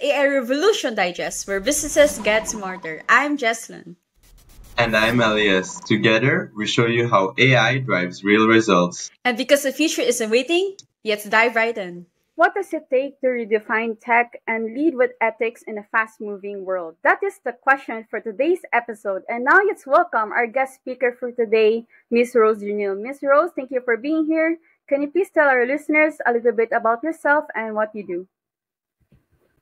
the AI Revolution Digest, where businesses get smarter. I'm Jeslyn. And I'm Elias. Together, we show you how AI drives real results. And because the future isn't waiting, let's dive right in. What does it take to redefine tech and lead with ethics in a fast-moving world? That is the question for today's episode. And now let's welcome our guest speaker for today, Ms. Rose Genele. Ms. Rose, thank you for being here. Can you please tell our listeners a little bit about yourself and what you do?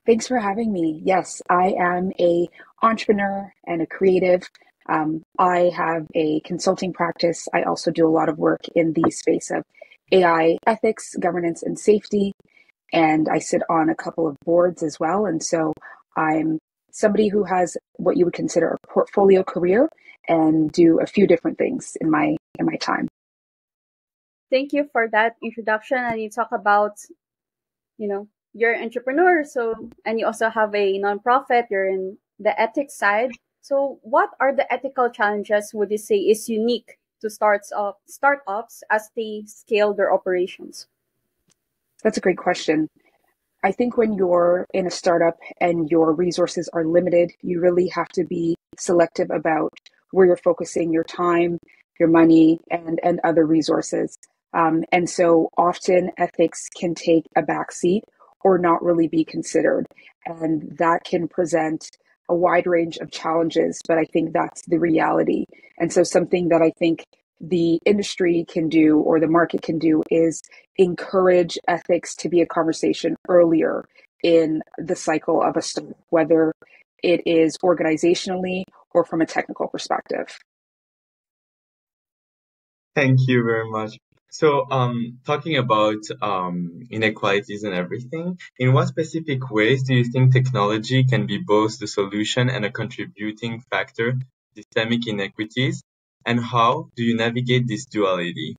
Thanks for having me. Yes, I am an entrepreneur and a creative. I have a consulting practice. I also do a lot of work in the space of AI ethics, governance, and safety. And I sit on a couple of boards as well. And so I'm somebody who has what you would consider a portfolio career and do a few different things in my time. Thank you for that introduction. And you talk about, you're an entrepreneur. And you also have a nonprofit. You're in the ethics side. So what are the ethical challenges would you say is unique to startups as they scale their operations? That's a great question. I think when you're in a startup and your resources are limited, you really have to be selective about where you're focusing your time, your money, and other resources. And so often ethics can take a backseat or not really be considered. And that can present a wide range of challenges, but I think that's the reality. And so something that I think the industry can do or the market can do is encourage ethics to be a conversation earlier in the cycle of a startup, whether it is organizationally or from a technical perspective. Thank you very much. So talking about inequalities and everything, in what specific ways do you think technology can be both the solution and a contributing factor to systemic inequities? And how do you navigate this duality?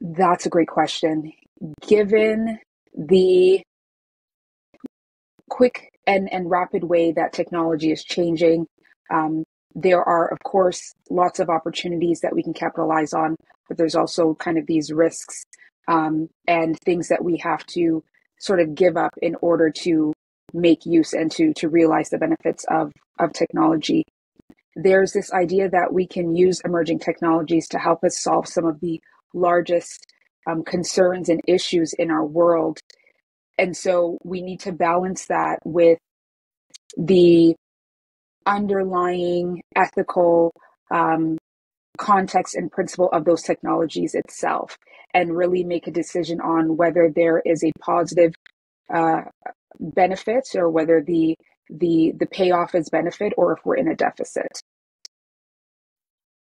That's a great question. Given the quick and rapid way that technology is changing, there are, of course, lots of opportunities that we can capitalize on, but there's also kind of these risks and things that we have to sort of give up in order to make use and to realize the benefits of technology. There's this idea that we can use emerging technologies to help us solve some of the largest concerns and issues in our world. And so we need to balance that with the underlying ethical context and principle of those technologies itself, and really make a decision on whether there is a positive benefit or whether the payoff is benefit or if we're in a deficit.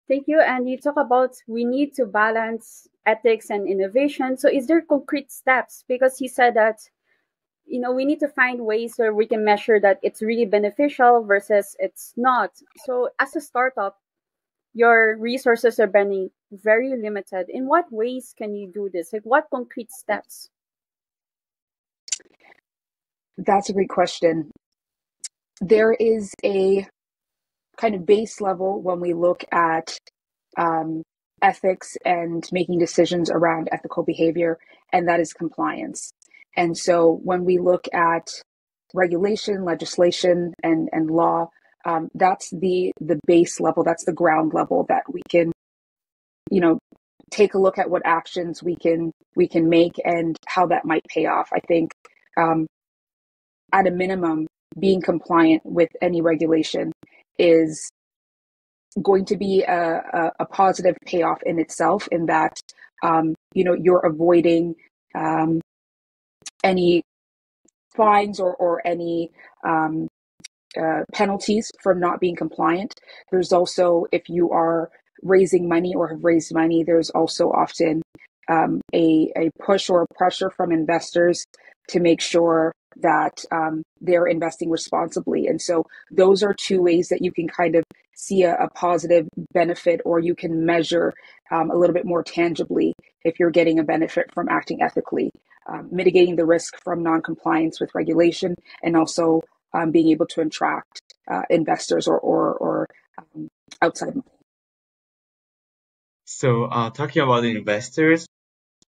Thank you. And you talk about we need to balance ethics and innovation. So is there concrete steps? Because you said that we need to find ways where we can measure that it's really beneficial versus it's not. So as a startup, your resources are very limited. In what ways can you do this? Like what concrete steps? That's a great question. There is a kind of base level when we look at ethics and making decisions around ethical behavior, and that is compliance. And so when we look at regulation, legislation, and law, that's the base level, that's the ground level that we can, take a look at what actions we can make and how that might pay off. I think at a minimum, being compliant with any regulation is going to be a positive payoff in itself in that, you're avoiding any fines or any penalties from not being compliant. There's also, if you are raising money or have raised money, there's also often a push or a pressure from investors to make sure that they're investing responsibly. And so those are two ways that you can kind of see a positive benefit, or you can measure a little bit more tangibly if you're getting a benefit from acting ethically, mitigating the risk from non-compliance with regulation, and also being able to attract investors or outside money. So talking about investors,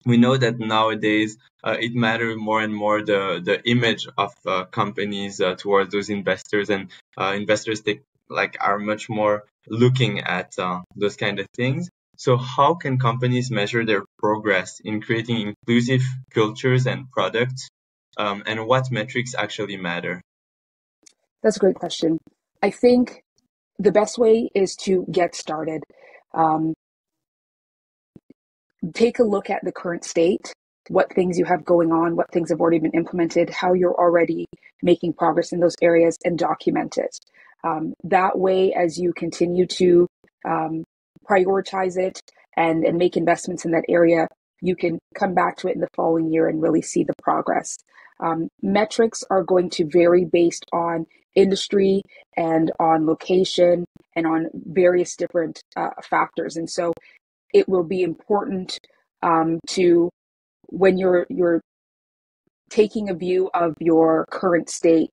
We know that nowadays it matters more and more the image of companies towards those investors, and investors are much more looking at those kind of things. So how can companies measure their progress in creating inclusive cultures and products, and what metrics actually matter? That's a great question. I think the best way is to get started. Take a look at the current state, what things you have going on, what things have already been implemented, how you're already making progress in those areas, and document it. That way, as you continue to prioritize it and make investments in that area, you can come back to it in the following year and really see the progress. Metrics are going to vary based on industry and on location and on various different factors. And so it will be important to, when you're taking a view of your current state,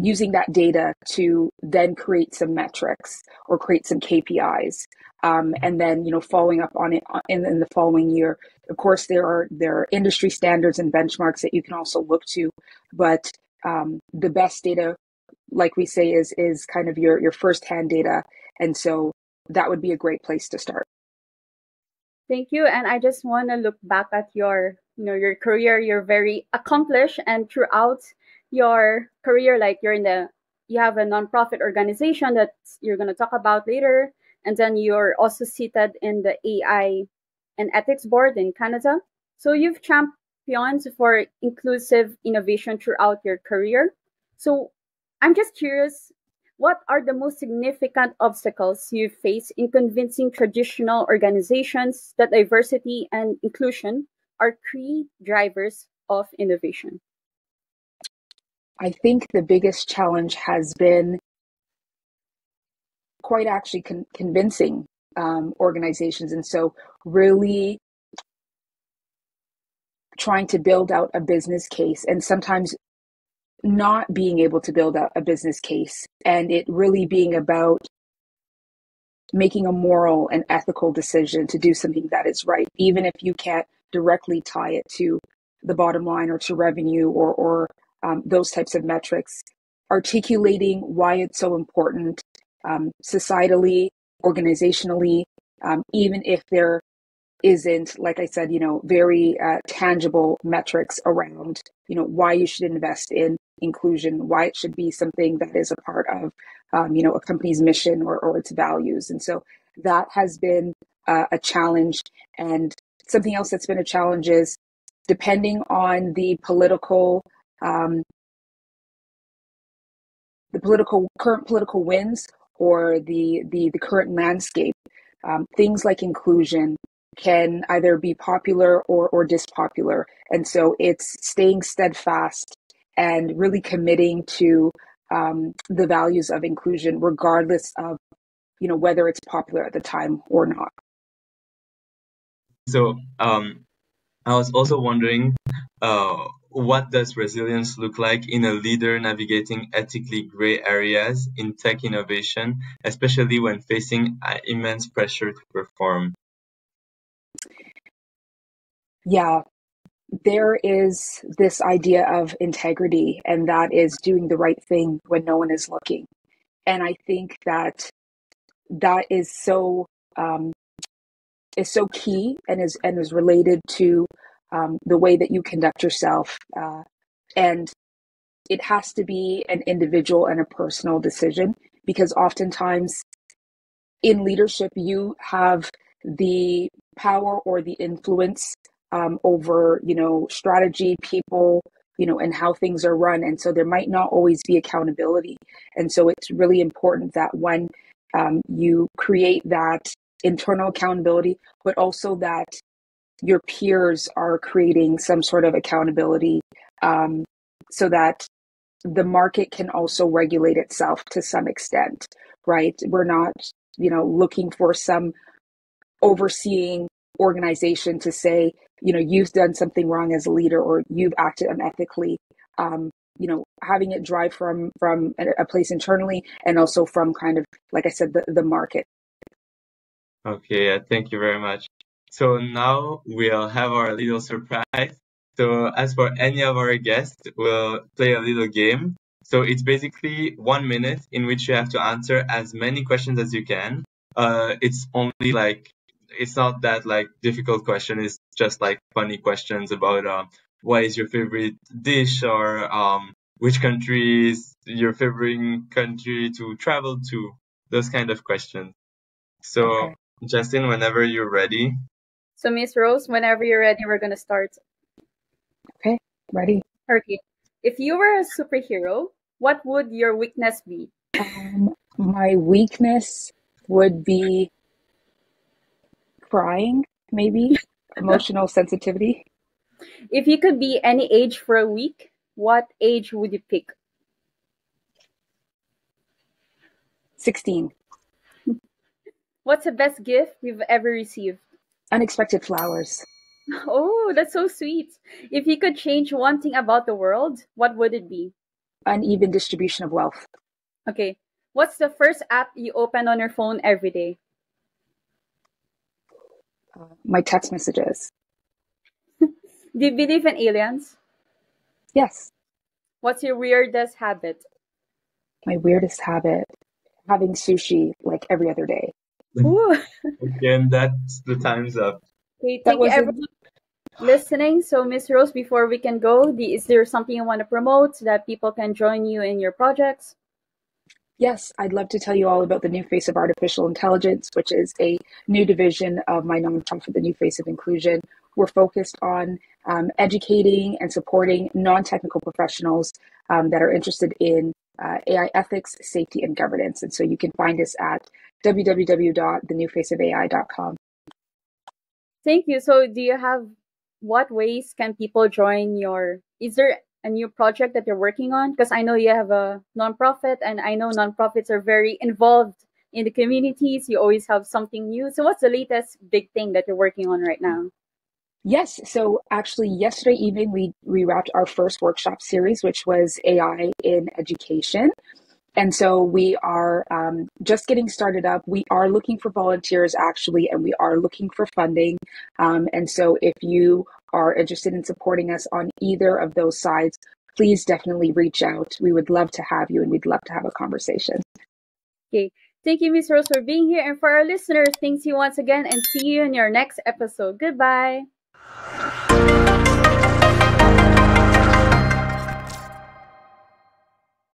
using that data to then create some metrics or create some KPIs, and then following up on it in the following year. Of course, there are industry standards and benchmarks that you can also look to, but the best data, like we say, is kind of your firsthand data, and so that would be a great place to start. Thank you. And I just want to look back at your, your career. You're very accomplished, and throughout your career, you have a nonprofit organization that you're going to talk about later, and then you're also seated in the AI and Ethics Board in Canada. So you've championed for inclusive innovation throughout your career. So I'm just curious, what are the most significant obstacles you face in convincing traditional organizations that diversity and inclusion are key drivers of innovation? I think the biggest challenge has been quite actually convincing organizations. And so really trying to build out a business case, and sometimes not being able to build a business case, and it really being about making a moral and ethical decision to do something that is right, even if you can't directly tie it to the bottom line or to revenue or those types of metrics. Articulating why it's so important societally, organizationally, even if there isn't, like I said, very tangible metrics around, why you should invest in inclusion, why it should be something that is a part of, a company's mission or its values. And so that has been a challenge. And something else that's been a challenge is, depending on the current political winds or the current landscape, things like inclusion can either be popular or dispopular. And so it's staying steadfast and really committing to the values of inclusion, regardless of, whether it's popular at the time or not. So I was also wondering, what does resilience look like in a leader navigating ethically gray areas in tech innovation, especially when facing immense pressure to perform? Yeah, there is this idea of integrity, and that is doing the right thing when no one is looking. And I think that is so key, and is related to the way that you conduct yourself. And it has to be an individual and a personal decision, because oftentimes in leadership, you have the power or the influence over, strategy, people, and how things are run. And so there might not always be accountability. And so it's really important that when you create that internal accountability, but also that your peers are creating some sort of accountability so that the market can also regulate itself to some extent, right? We're not, looking for some overseeing organization to say, you've done something wrong as a leader, or you've acted unethically. Having it drive from a place internally, and also from kind of, like I said, the market. Okay, thank you very much. So now we'll have our little surprise. So as for any of our guests, we'll play a little game. So it's basically 1 minute in which you have to answer as many questions as you can. It's not that difficult question. It's just funny questions about what is your favorite dish, or which country is your favorite country to travel to, those kind of questions. So okay. Jeslyn, whenever you're ready. So Miss Rose, whenever you're ready, we're going to start. Okay, ready. Okay. If you were a superhero, what would your weakness be? My weakness would be crying, maybe. Emotional sensitivity. If you could be any age for a week, what age would you pick? 16. What's the best gift you've ever received? Unexpected flowers. Oh, that's so sweet. If you could change one thing about the world, what would it be? Uneven distribution of wealth. Okay. What's the first app you open on your phone every day? My text messages. Do you believe in aliens? Yes. What's your weirdest habit? My weirdest habit? Having sushi every other day. Again, that's the time's up. Okay, thank you everyone listening. So Miss Rose, before we can go, is there something you want to promote so that people can join you in your projects? Yes, I'd love to tell you all about the New Face of Artificial Intelligence, which is a new division of my nonprofit, the New Face of Inclusion. We're focused on educating and supporting non-technical professionals that are interested in AI ethics, safety, and governance. And so you can find us at www.thenewfaceofai.com. Thank you. So do you have, what ways can people join your, is there a new project that you're working on? Because I know you have a nonprofit, and I know nonprofits are very involved in the communities. You always have something new. So what's the latest big thing that you're working on right now? Yes. So actually yesterday evening, we wrapped our first workshop series, which was AI in education. And so we are just getting started up. We are looking for volunteers, actually, and we are looking for funding. And so if you are interested in supporting us on either of those sides, please definitely reach out. We would love to have you, and we'd love to have a conversation. Okay. Thank you, Ms. Rose, for being here. And for our listeners, thank you once again, and see you in your next episode. Goodbye.